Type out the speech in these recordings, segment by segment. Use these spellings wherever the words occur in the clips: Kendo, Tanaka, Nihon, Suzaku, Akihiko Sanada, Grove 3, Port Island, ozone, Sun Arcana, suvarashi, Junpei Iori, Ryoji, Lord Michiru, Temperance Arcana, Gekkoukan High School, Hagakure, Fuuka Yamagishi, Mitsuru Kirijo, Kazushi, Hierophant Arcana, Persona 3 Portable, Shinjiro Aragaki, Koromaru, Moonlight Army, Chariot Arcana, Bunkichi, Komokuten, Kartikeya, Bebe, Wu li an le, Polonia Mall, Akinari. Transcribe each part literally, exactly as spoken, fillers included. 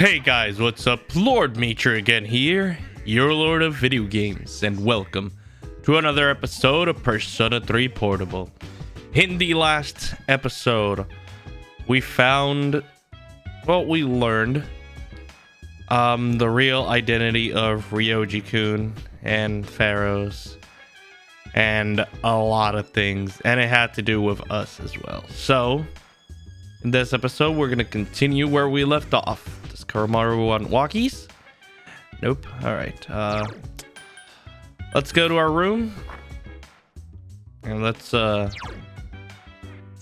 Hey guys, what's up? Lord Michiru again here, your lord of video games, and welcome to another episode of Persona three Portable. In the last episode, we found, well, we learned um, the real identity of Ryoji-kun and Pharaohs and a lot of things, and it had to do with us as well. So, in this episode, we're going to continue where we left off. Koromaru on walkies? Nope. All right. Uh, let's go to our room. And let's, uh,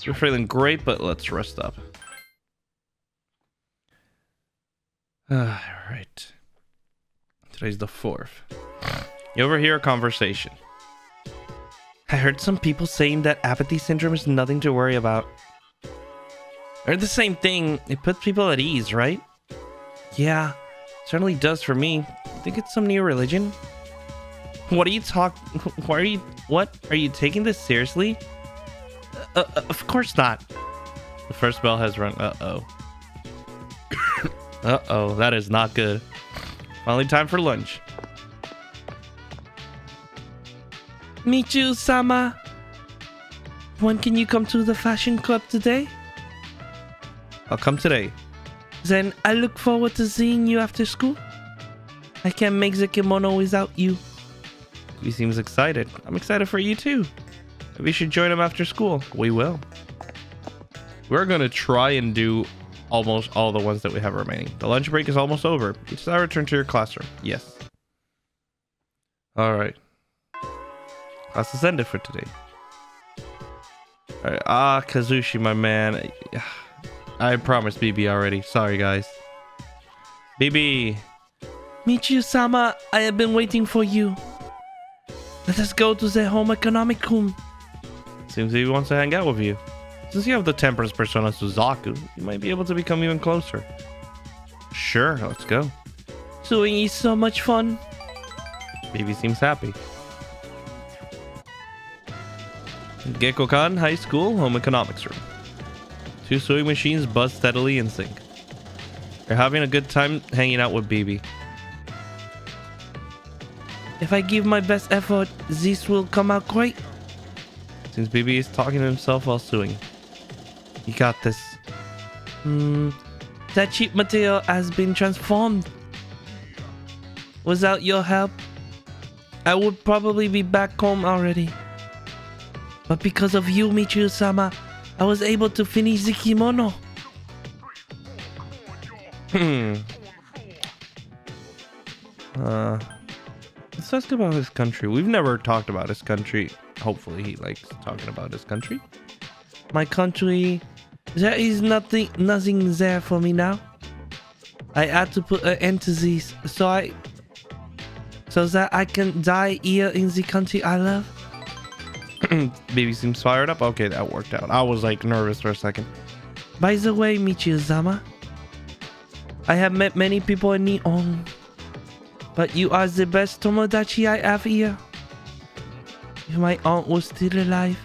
we're feeling great, but let's rest up. All right. Today's the fourth. You overhear a conversation. I heard some people saying that apathy syndrome is nothing to worry about. I heard the same thing. It puts people at ease, right? Yeah, certainly does for me. I think it's some new religion. What are you talk? Why are you? What are you taking this seriously? Uh, uh, of course not. The first bell has rung. Uh oh. uh oh. That is not good. Finally, time for lunch. Michiru-sama, when can you come to the fashion club today? I'll come today. Then I look forward to seeing you after school. I can't make the kimono without you. He seems excited. I'm excited for you too. We should join him after school. We will. We're going to try and do almost all the ones that we have remaining. The lunch break is almost over. It's now return to your classroom. Yes. All right. Class is ended for today. All right. Ah, Kazushi, my man. I promised Bebe already. Sorry, guys. Bebe. Michiru-sama, I have been waiting for you. Let us go to the home economic room. Seems he wants to hang out with you. Since you have the temperance persona Suzaku, you might be able to become even closer. Sure, let's go. Suing is so much fun. Bebe seems happy. Gekkoukan High School home economics room. Two sewing machines buzz steadily in sync. You're having a good time hanging out with Bebe. If I give my best effort, this will come out great. Since Bebe is talking to himself while sewing. You got this. Hmm. That cheap material has been transformed. Without your help, I would probably be back home already. But because of you, Michiru-sama, I was able to finish the kimono. Hmm. Uh, let's ask about his country. We've never talked about his country. Hopefully he likes talking about his country. My country... There is nothing, nothing there for me now. I had to put an end to this so I... So that I can die here in the country I love. Bebe seems fired up. Okay, that worked out. I was like nervous for a second. By the way, Michiru-sama, I have met many people in Nihon, but you are the best tomodachi I have here. If my aunt was still alive,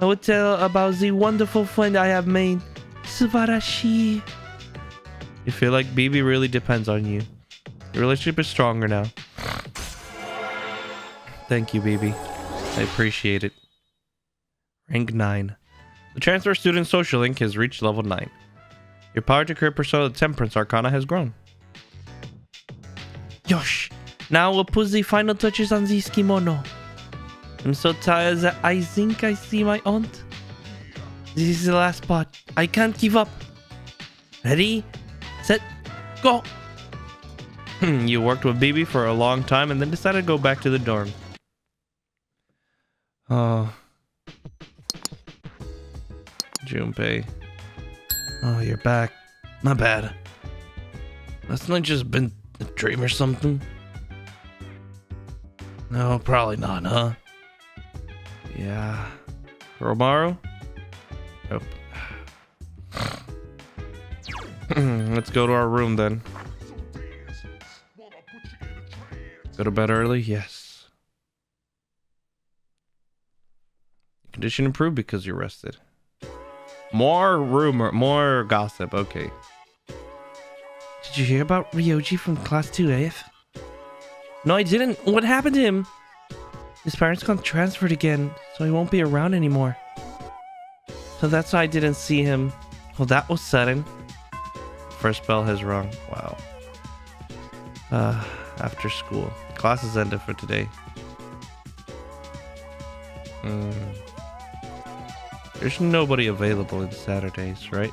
I would tell her about the wonderful friend I have made. Suvarashi. You feel like Bebe really depends on you. Your relationship is stronger now. Thank you, Bebe. I appreciate it. Rank nine. The transfer student social link has reached level nine. Your power to create persona the Temperance Arcana has grown. Yosh! Now we'll put the final touches on this kimono. I'm so tired that I think I see my aunt. This is the last part. I can't give up. Ready, set, go! You worked with Bebe for a long time and then decided to go back to the dorm. Oh, Junpei. Oh, you're back. My bad. That's not just been a dream or something. No, probably not, huh? Yeah. Koromaru? Nope. Let's go to our room then. Go to bed early? Yes. Condition improved because you're rested. More rumor, more gossip. Okay. Did you hear about Ryoji from Class two A F? No, I didn't. What happened to him? His parents got transferred again, so he won't be around anymore. So that's why I didn't see him. Well, that was sudden. First bell has rung. Wow. Uh, after school. Classes ended for today. Mm. There's nobody available on Saturdays, right?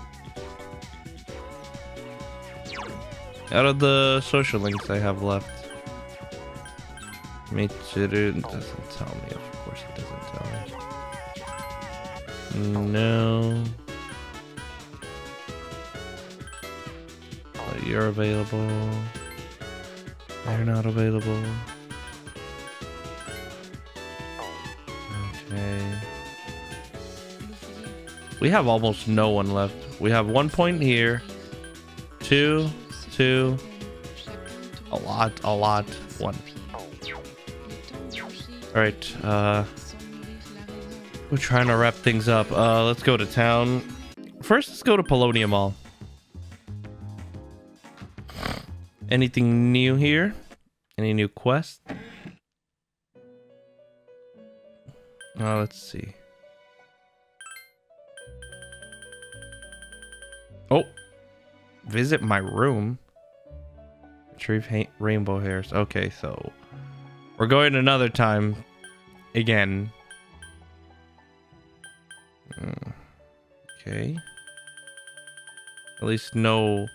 Out of the social links I have left. Mitsuru doesn't tell me. Of course it doesn't tell me. No. But you're available. They're not available. Okay. We have almost no one left. We have one point here. Two. Two. A lot. A lot. One. Alright, uh, we're trying to wrap things up. Uh, let's go to town. First, let's go to Polonia Mall. Anything new here? Any new quests? Uh, let's see. Oh! Visit my room. Retrieve rainbow hairs. Okay, so... we're going another time. Again. Okay. At least no...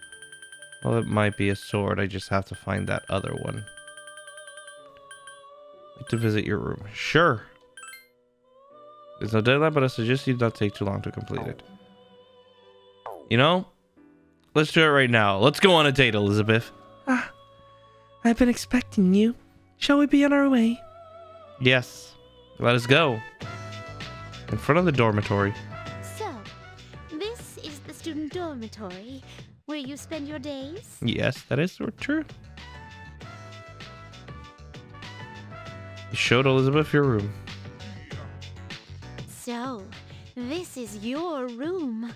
well, it might be a sword. I just have to find that other one. To visit your room. Sure. There's no deadline, but I suggest you not take too long to complete it. You know? Let's do it right now. Let's go on a date, Elizabeth. Ah, I've been expecting you. Shall we be on our way? Yes. Let us go. In front of the dormitory. So, this is the student dormitory where you spend your days? Yes, that is true. You showed Elizabeth your room. So, this is your room.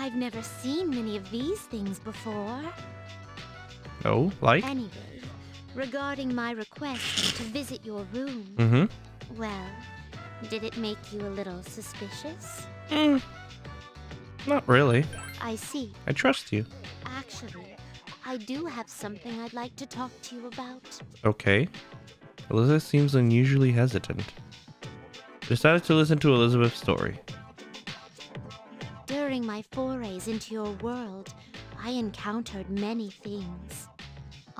I've never seen many of these things before. Oh, like? Anyway. Regarding my request to visit your room, mm-hmm. Well, did it make you a little suspicious? Mm, not really. I see. I trust you. Actually, I do have something I'd like to talk to you about. Okay. Elizabeth seems unusually hesitant. Decided to listen to Elizabeth's story. During my forays into your world, I encountered many things.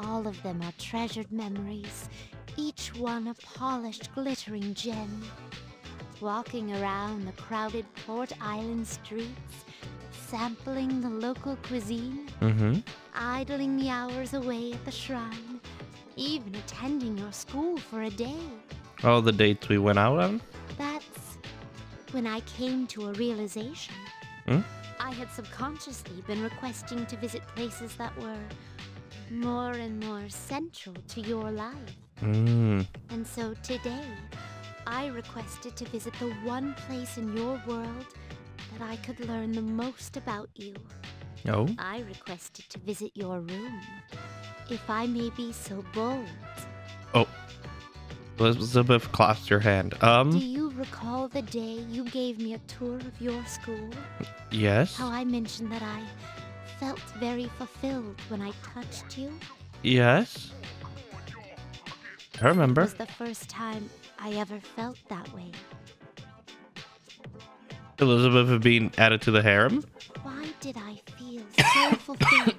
All of them are treasured memories, each one a polished, glittering gem. Walking around the crowded Port Island streets, sampling the local cuisine, mm-hmm. Idling the hours away at the shrine, even attending your school for a day. All the dates we went out on? That's when I came to a realization. Hmm? I had subconsciously been requesting to visit places that were... more and more central to your life. Mm. And so today, I requested to visit the one place in your world that I could learn the most about you. Oh? I requested to visit your room, if I may be so bold. Oh. Elizabeth clasped her hand. Um. Do you recall the day you gave me a tour of your school? Yes. How I mentioned that I... felt very fulfilled when I touched you? Yes. I remember. It was the first time I ever felt that way. Elizabeth had been added to the harem? Why did I feel so fulfilled?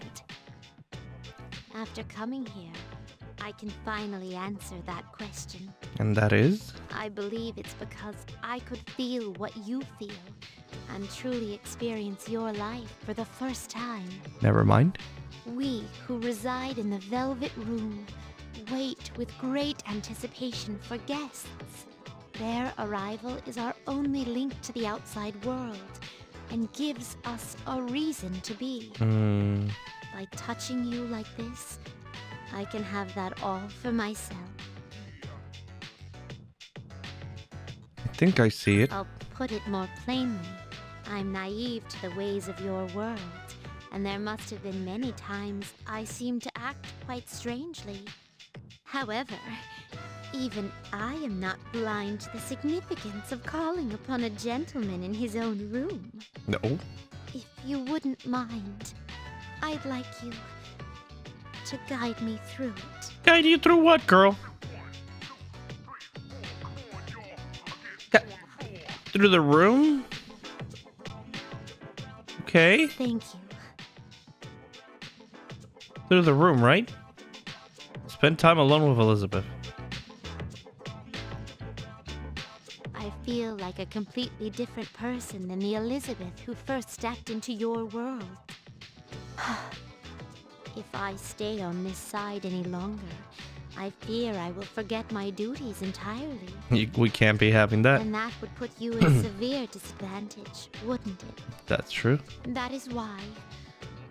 After coming here, I can finally answer that question. And that is? I believe it's because I could feel what you feel. And truly experience your life for the first time. Never mind. We who reside in the Velvet Room wait with great anticipation for guests. Their arrival is our only link to the outside world and gives us a reason to be. Mm. By touching you like this, I can have that all for myself. I think I see it. I'll put it more plainly. I'm naive to the ways of your world, and there must have been many times I seemed to act quite strangely. However, even I am not blind to the significance of calling upon a gentleman in his own room. No. If you wouldn't mind, I'd like you to guide me through it. Guide you through what, girl? Gu- through the room? Okay. Thank you. Through the room, right? Spend time alone with Elizabeth. I feel like a completely different person than the Elizabeth who first stepped into your world. If I stay on this side any longer, I fear I will forget my duties entirely. You, we can't be having that. And that would put you at a severe disadvantage, wouldn't it? That's true. That is why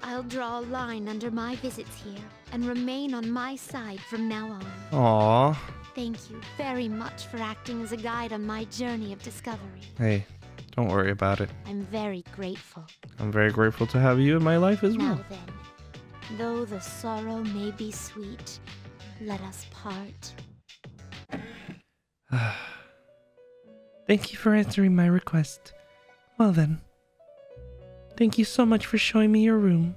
I'll draw a line under my visits here and remain on my side from now on. Aww. Thank you very much for acting as a guide on my journey of discovery. Hey, don't worry about it. I'm very grateful. I'm very grateful to have you in my life as well. Now then, though the sorrow may be sweet, let us part. Thank you for answering my request. Well then, thank you so much for showing me your room.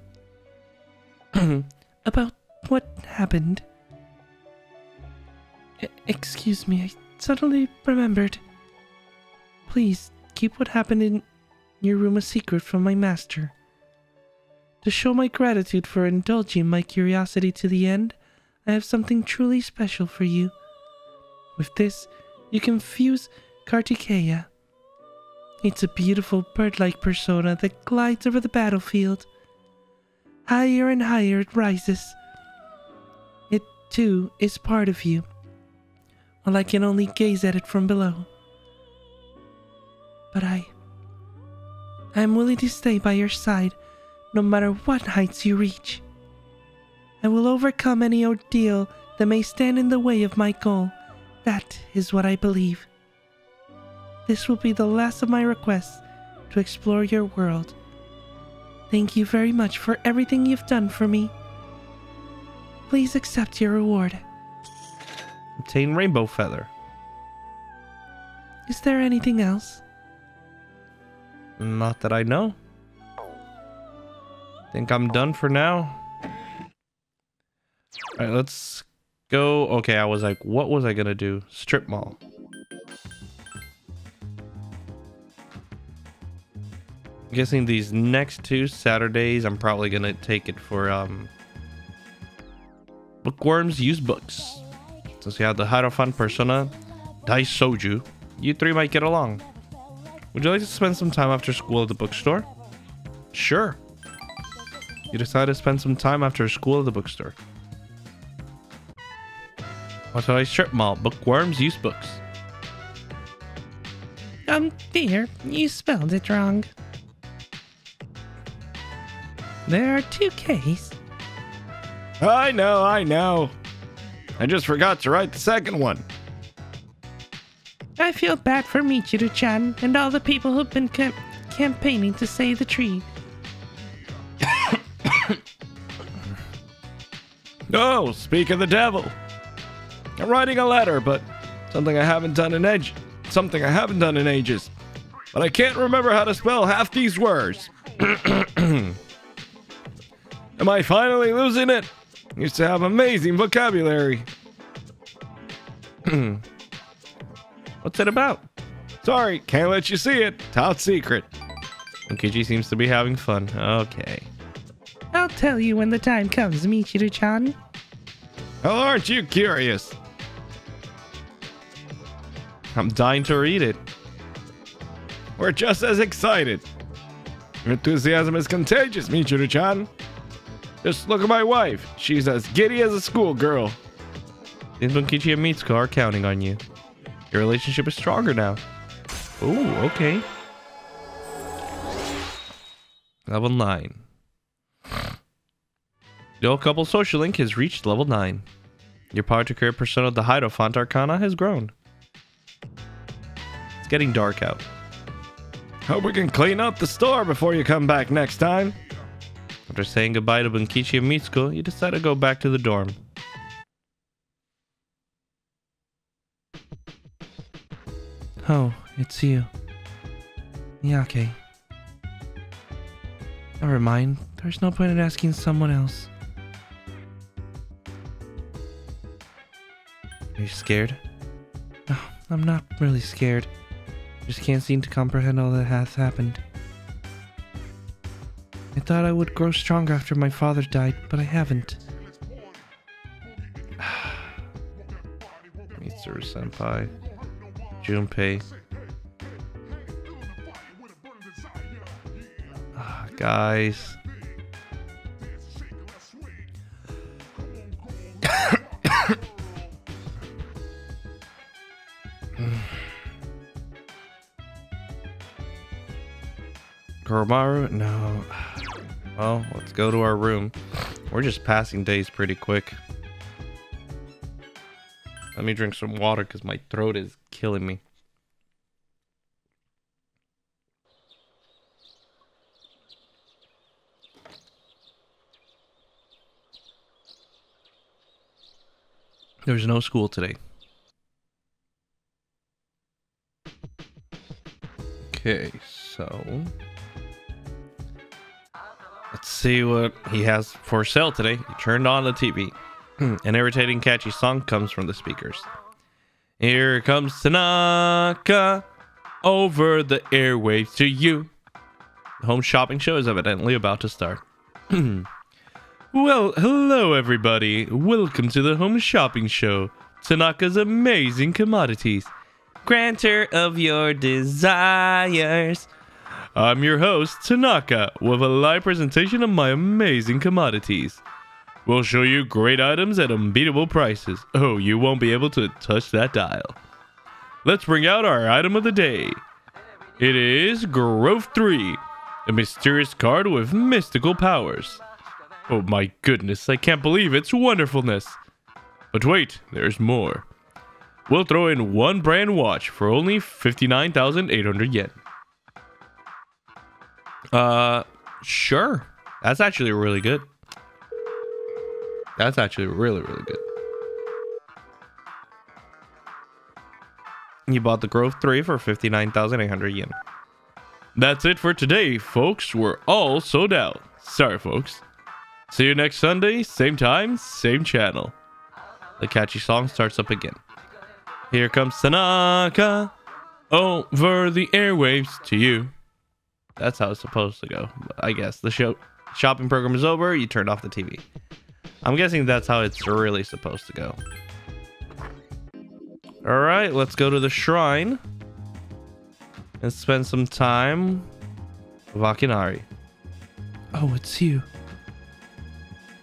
About what happened? I excuse me, I suddenly remembered. Please, keep what happened in your room a secret from my master. To show my gratitude for indulging my curiosity to the end, I have something truly special for you. With this, you can fuse Kartikeya. It's a beautiful bird-like persona that glides over the battlefield. Higher and higher it rises. It, too, is part of you, while I can only gaze at it from below. But I... I am willing to stay by your side, no matter what heights you reach. I will overcome any ordeal that may stand in the way of my goal. That is what I believe. This will be the last of my requests to explore your world. Thank you very much for everything you've done for me. Please accept your reward. Obtain Rainbow Feather. Is there anything else? Not that I know. Think I'm done for now. All right, let's go. Okay, I was like, what was I gonna do? Strip mall. I'm guessing these next two Saturdays, I'm probably gonna take it for um, bookworms use books. Since you have the Hierophant Persona, Dai Soju, you three might get along. Would you like to spend some time after school at the bookstore? Sure. You decide to spend some time after school at the bookstore. What's a strip mall? Bookworms use books. Um, dear, you spelled it wrong. There are two K's. I know, I know. I just forgot to write the second one. I feel bad for Michiru-chan and all the people who've been camp campaigning to save the tree. Oh, speak of the devil. I'm writing a letter, but something I haven't done in age, something I haven't done in ages. But I can't remember how to spell half these words. Am I finally losing it? I used to have amazing vocabulary. What's it about? Sorry, can't let you see it. Top secret. Bunkichi seems to be having fun. Okay. I'll tell you when the time comes, Michiru-chan. Well, aren't you curious? I'm dying to read it. We're just as excited. Your enthusiasm is contagious, Michiru-chan. Just look at my wife. She's as giddy as a schoolgirl. Bunkichi and Mitsuko are counting on you. Your relationship is stronger now. Ooh, okay. Level nine. The old couple social link has reached level nine. Your power to create persona of the Hierophant Arcana has grown. It's getting dark out. Hope we can clean up the store before you come back next time. After saying goodbye to Bunkichi and Mitsuko, you decide to go back to the dorm. Oh, it's you. Yeah, okay. Never mind. There's no point in asking someone else. Are you scared? No, I'm not really scared. I just can't seem to comprehend all that has happened. I thought I would grow stronger after my father died, but I haven't. Mitsuru-senpai. Junpei. Ah, guys. Koromaru? No. Well, let's go to our room. We're just passing days pretty quick. Let me drink some water because my throat is killing me. There's no school today. Okay, so... let's see what he has for sale today. He turned on the T V. An irritating, catchy song comes from the speakers. Here comes Tanaka, over the airwaves to you. The home shopping show is evidently about to start. Well, hello everybody. Welcome to the home shopping show. Tanaka's amazing commodities. Granter of your desires. I'm your host, Tanaka, with a live presentation of my amazing commodities. We'll show you great items at unbeatable prices. Oh, you won't be able to touch that dial. Let's bring out our item of the day. It is Grove three, a mysterious card with mystical powers. Oh my goodness, I can't believe its wonderfulness. But wait, there's more. We'll throw in one brand watch for only fifty-nine thousand eight hundred yen. Uh, sure. That's actually really good. That's actually really, really good. You bought the Grove three for fifty-nine thousand eight hundred yen. That's it for today, folks. We're all sold out. Sorry, folks. See you next Sunday, same time, same channel. The catchy song starts up again. Here comes Tanaka, over the airwaves to you. That's how it's supposed to go, I guess. The show shopping program is over. You turned off the T V. I'm guessing that's how it's really supposed to go. All right, let's go to the shrine and spend some time with Akinari. Oh, it's you.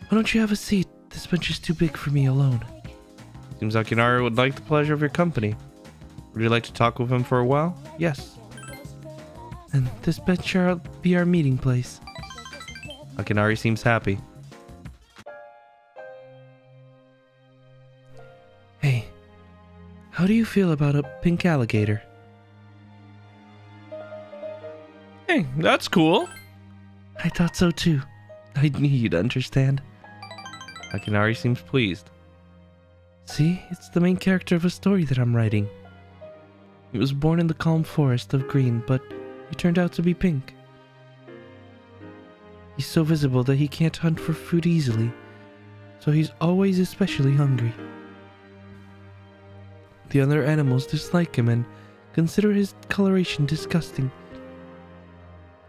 Why don't you have a seat? This bench is too big for me alone. Seems Akinari would like the pleasure of your company. Would you like to talk with him for a while? Yes. And this bench shall be our meeting place. Akinari seems happy. Hey, how do you feel about a pink alligator? Hey, that's cool. I thought so too. I knew you'd understand. Akinari seems pleased. See, it's the main character of a story that I'm writing. He was born in the calm forest of green, but he turned out to be pink. He's so visible that he can't hunt for food easily, so he's always especially hungry. The other animals dislike him and consider his coloration disgusting,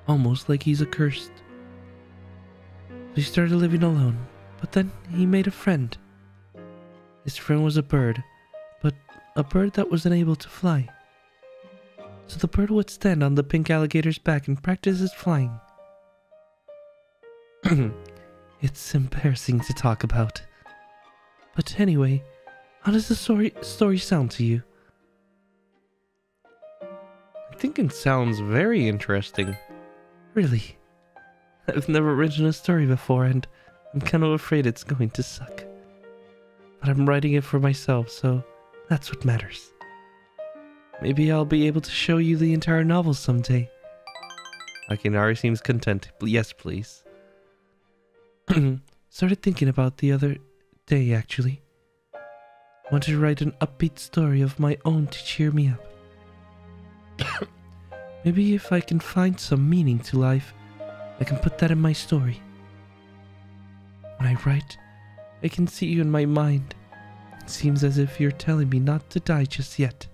almost like he's accursed. So he started living alone, but then he made a friend. His friend was a bird, but a bird that wasn't able to fly. So the bird would stand on the pink alligator's back and practice his flying. It's embarrassing to talk about. But anyway, how does the story, story sound to you? I think it sounds very interesting. Really? I've never written a story before and I'm kind of afraid it's going to suck. But I'm writing it for myself, so that's what matters. Maybe I'll be able to show you the entire novel someday. Akinari seems content. Yes, please. Started thinking about the other day, actually. Wanted to write an upbeat story of my own to cheer me up. Maybe if I can find some meaning to life, I can put that in my story. When I write, I can see you in my mind. It seems as if you're telling me not to die just yet.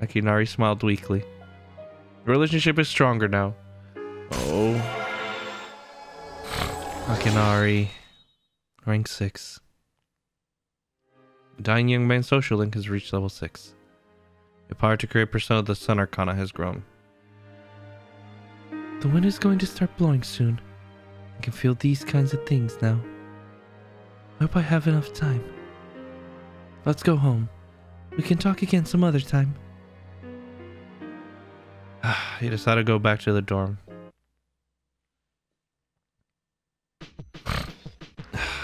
Akinari smiled weakly. The relationship is stronger now. Oh. Akinari. Rank six. The dying young man's social link has reached level six. The power to create Persona of the Sun Arcana has grown. The wind is going to start blowing soon. I can feel these kinds of things now. I hope I have enough time. Let's go home. We can talk again some other time. He decided to go back to the dorm.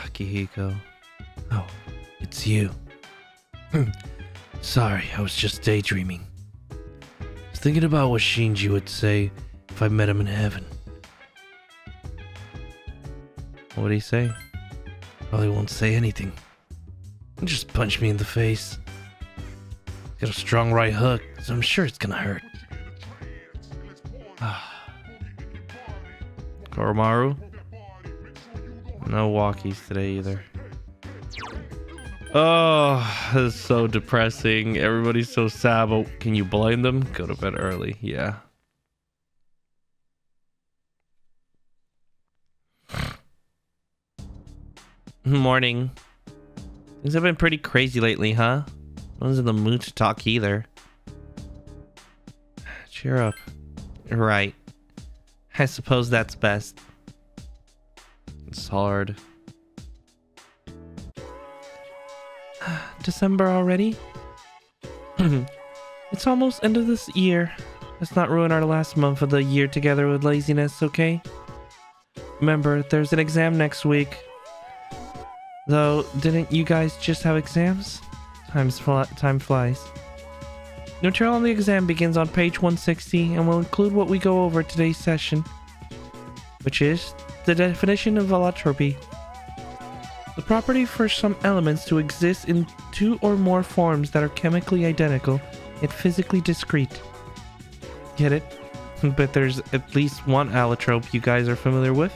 Akihiko. Oh, it's you. Sorry, I was just daydreaming. I was thinking about what Shinji would say if I met him in heaven. What would he say? Probably won't say anything. He'll just punch me in the face. He's got a strong right hook, so I'm sure it's gonna hurt. Koromaru? No walkies today either. Oh, this is so depressing. Everybody's so sad, but can you blame them? Go to bed early. Yeah. Morning. Things have been pretty crazy lately, huh? No one's in the mood to talk either. Cheer up. Right. I suppose that's best. It's hard. December already? It's almost end of this year. Let's not ruin our last month of the year together with laziness, okay? Remember, there's an exam next week. Though, didn't you guys just have exams? Time's fl- time flies. The material on the exam begins on page one sixty and will include what we go over today's session, which is the definition of allotrope. The property for some elements to exist in two or more forms that are chemically identical and physically discrete. Get it? But there's at least one allotrope you guys are familiar with.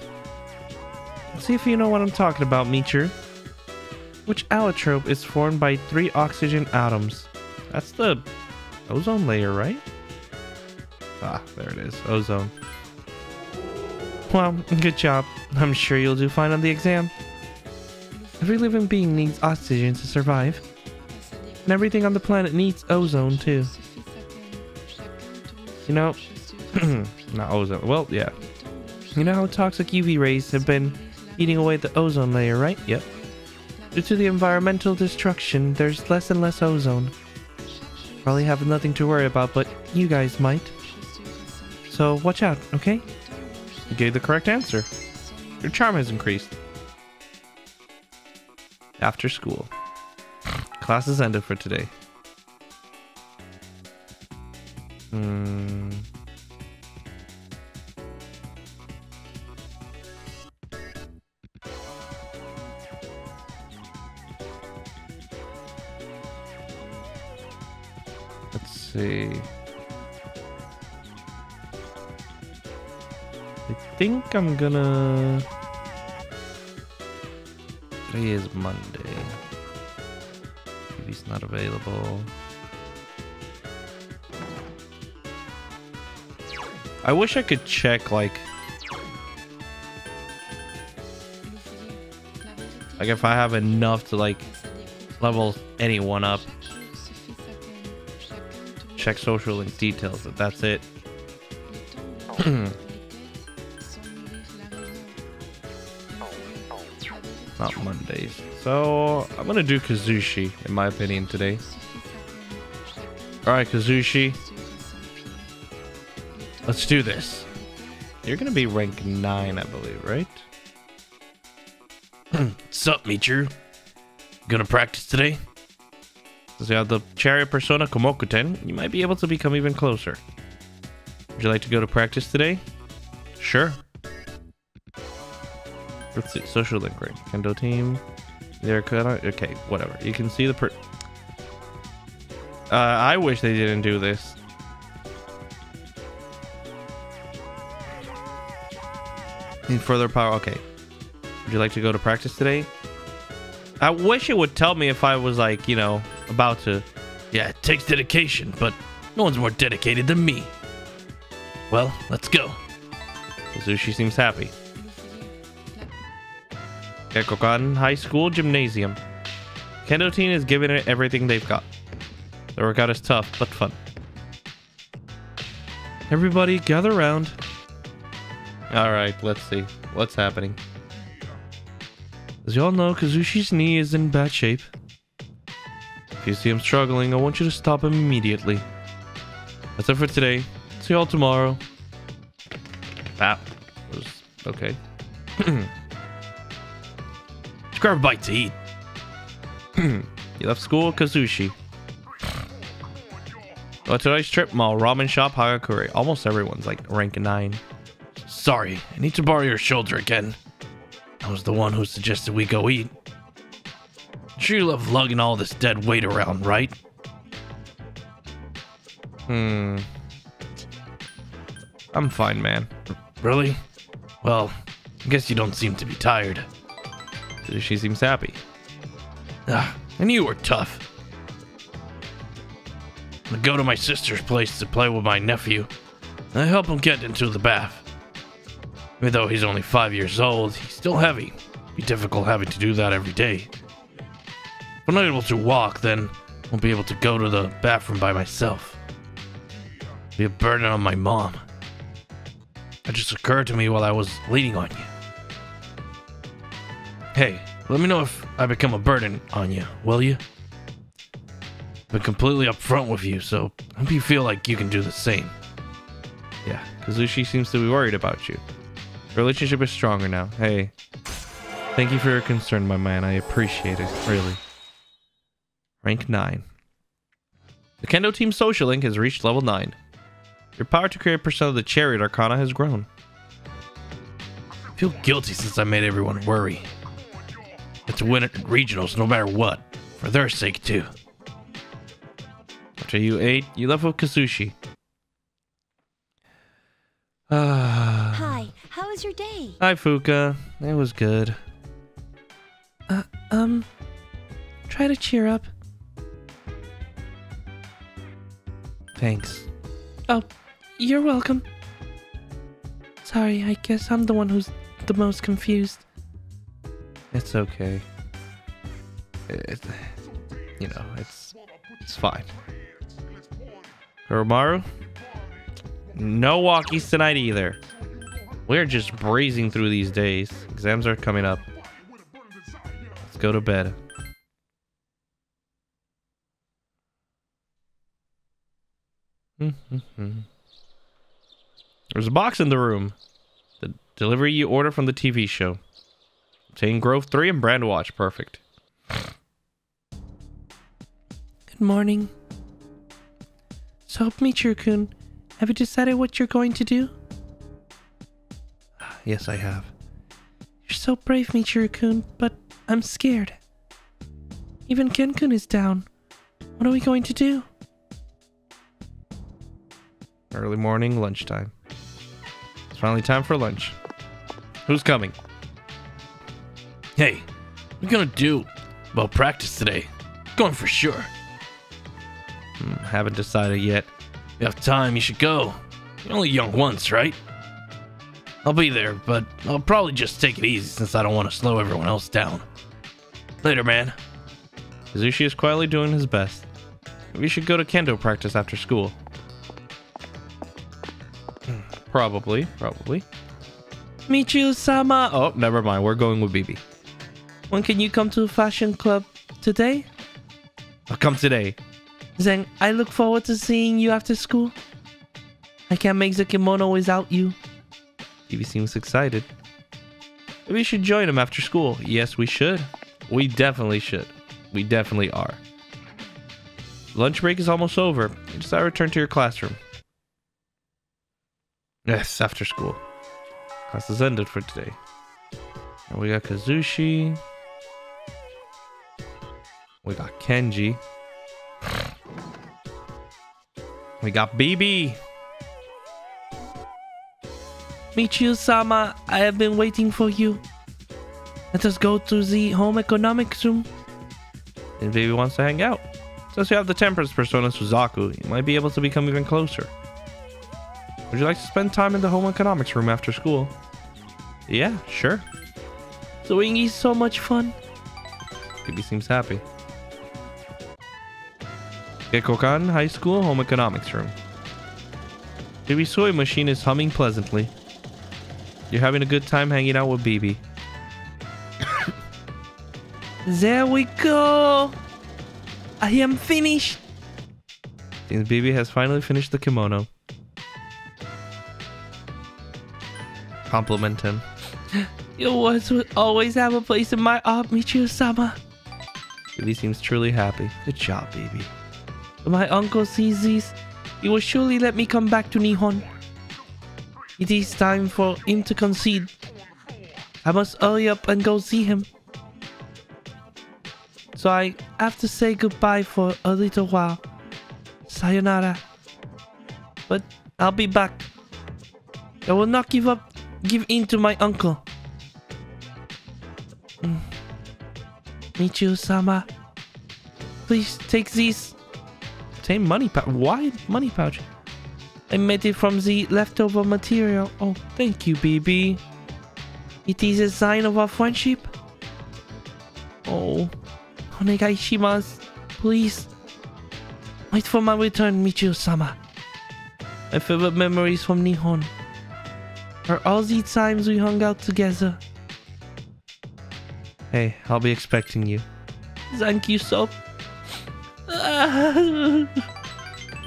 Let's see if you know what I'm talking about, Michiru. Which allotrope is formed by three oxygen atoms? That's the ozone layer, right? Ah, there it is. Ozone. Well, good job. I'm sure you'll do fine on the exam. Every living being needs oxygen to survive. And everything on the planet needs ozone, too. You know... not ozone. Well, yeah. You know how toxic U V rays have been eating away the ozone layer, right? Yep. Due to the environmental destruction, there's less and less ozone. Probably have nothing to worry about, but you guys might. So watch out, okay? You gave the correct answer. Your charm has increased. After school. Class is ended for today. Hmm. Let's see. I think I'm gonna... Today is Monday. T V's not available. I wish I could check, like... Like, if I have enough to, like, level anyone up. Check social link details, but that's it. Not Mondays. So, I'm gonna do Kazushi, in my opinion, today. Alright, Kazushi. Let's do this. You're gonna be rank nine, I believe, right? Sup, Michiru? Gonna practice today? Since you have the Chariot Persona Komokuten, you might be able to become even closer. Would you like to go to practice today? Sure. Let's see, social link ring. Kendo team. They're cut on. Okay, whatever. You can see the per. Uh, I wish they didn't do this. Need further power. Okay. Would you like to go to practice today? I wish it would tell me if I was like, you know, about to. Yeah, it takes dedication, but no one's more dedicated than me. Well, let's go. Kazushi seems happy. Gekkoukan High School Gymnasium. Kendo team is giving it everything they've got. The workout is tough, but fun. Everybody gather around. Alright, let's see. What's happening? As you all know, Kazushi's knee is in bad shape. If you see him struggling, I want you to stop him immediately. That's it for today. See y'all tomorrow. That was okay. Just grab a bite to eat. You left school, Kazushi. Well, today's trip mall, ramen shop, Hagakure. Almost everyone's like rank nine. Sorry, I need to borrow your shoulder again. I was the one who suggested we go eat. Sure you love lugging all this dead weight around, right? Hmm. I'm fine, man. Really? Well, I guess you don't seem to be tired. She seems happy. Ah, I knew you were tough. I go to my sister's place to play with my nephew. I help him get into the bath. Even though he's only five years old, he's still heavy. It'd be difficult having to do that every day. If I'm not able to walk, then I won't be able to go to the bathroom by myself. It'd be a burden on my mom. That just occurred to me while I was leaning on you. Hey, let me know if I become a burden on you, will you? I've been completely upfront with you, so I hope you feel like you can do the same. Yeah, Kazushi seems to be worried about you. The relationship is stronger now. Hey, thank you for your concern, my man. I appreciate it, really. Rank nine. The Kendo Team Social Link has reached level nine. Your power to create Persona of the Chariot Arcana has grown. I feel guilty since I made everyone worry. It's win at regionals no matter what. For their sake, too. After you ate, you left with Kazushi. Ah. Uh... How was your day? Hi, Fuka. It was good. Uh, um, try to cheer up. Thanks. Oh, you're welcome. Sorry, I guess I'm the one who's the most confused. It's okay. It, you know, it's it's fine. Koromaru? No walkies tonight either. We're just breezing through these days. Exams are coming up. Let's go to bed. Mm-hmm. There's a box in the room. The delivery you order from the T V show. Obtain Grove three and Brand Watch. Perfect. Good morning. So, Michiru-kun, have you decided what you're going to do? Yes, I have. You're so brave, Michiru-kun, but I'm scared. Even Ken-kun is down. What are we going to do? Early morning, lunchtime. It's finally time for lunch. Who's coming? Hey, what are you going to do about practice today? Going for sure. Hmm, haven't decided yet. If you have time, you should go. You're only young once, right? I'll be there, but I'll probably just take it easy since I don't want to slow everyone else down. Later, man. Kazushi is quietly doing his best. We should go to kendo practice after school. Probably, probably. Michiru-sama! Oh, never mind. We're going with Bebe. When can you come to a fashion club? Today? I'll come today. Zeng, I look forward to seeing you after school. I can't make the kimono without you. Bebe seems excited. We should join him after school. Yes, we should. We definitely should. We definitely are. Lunch break is almost over. You decide to return to your classroom. Yes, after school. Class is ended for today. And we got Kazushi. We got Kenji. We got Bebe. Michiu-sama, I have been waiting for you. Let us go to the home economics room. And Bebe wants to hang out. Since you have the Temperance Persona Suzaku, you might be able to become even closer. Would you like to spend time in the home economics room after school? Yeah, sure. Doing is so much fun. Bebe seems happy. Gekkoukan High School home economics room. Bebe's sewing machine is humming pleasantly. You're having a good time hanging out with Bebe. There we go! I am finished! Seems Bebe has finally finished the kimono. Compliment him. Your words will always have a place in my heart, Michio-sama. Bebe seems truly happy. Good job, Bebe. When my uncle sees this, he will surely let me come back to Nihon. It is time for him to concede. I must hurry up and go see him. So I have to say goodbye for a little while. Sayonara. But I'll be back. I will not give up, give in to my uncle. Mm. Michio-sama. Please take these. Same money pouch. Why money pouch? I made it from the leftover material. Oh, thank you, Bebe. It is a sign of our friendship. Oh. Onegai shimasu. Please. Wait for my return, Michio-sama. My favorite memories from Nihon are all the times we hung out together. Hey, I'll be expecting you. Thank you so.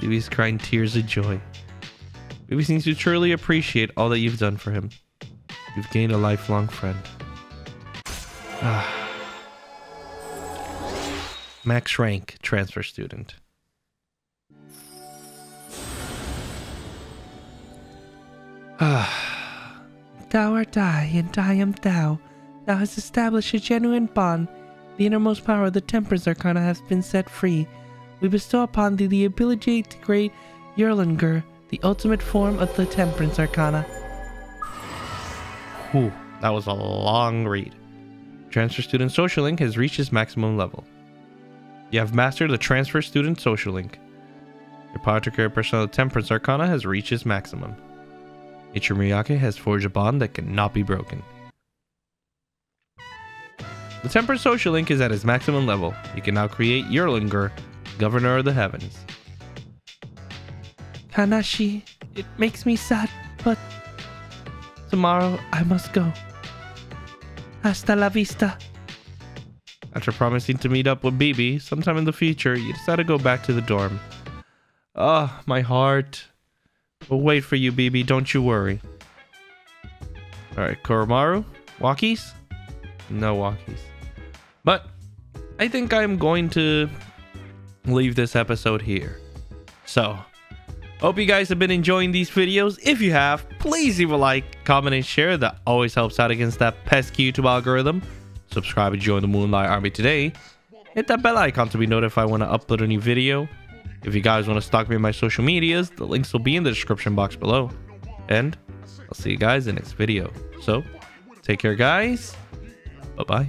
Bebe's crying tears of joy. Bebe seems to truly appreciate all that you've done for him. You've gained a lifelong friend. Ah. Max rank, transfer student. Ah. Thou art I, and I am thou. Thou hast established a genuine bond. The innermost power of the Temperance Arcana has been set free. We bestow upon thee the ability to create Yerlinger, the ultimate form of the Temperance Arcana. Whew, that was a long read. Transfer Student Social Link has reached its maximum level. You have mastered the Transfer Student Social Link. Your power to create Persona of the Temperance Arcana has reached its maximum. Ichimuriyake has forged a bond that cannot be broken. The Temperance Social Link is at its maximum level. You can now create Yerlinger, Governor of the Heavens. Kanashi, it makes me sad, but tomorrow I must go. Hasta la vista. After promising to meet up with Bebe sometime in the future, you decide to go back to the dorm. Ah, oh, my heart. We'll wait for you, Bebe. Don't you worry. Alright, Koromaru? Walkies? No walkies. But I think I'm going to leave this episode here. So, hope you guys have been enjoying these videos. If you have, please leave a like, comment, and share. That always helps out against that pesky YouTube algorithm. Subscribe and join the Moonlight Army today. Hit that bell icon to be notified when I upload a new video. If you guys want to stalk me on my social medias, the links will be in the description box below. And I'll see you guys in the next video. So, take care, guys. Bye-bye.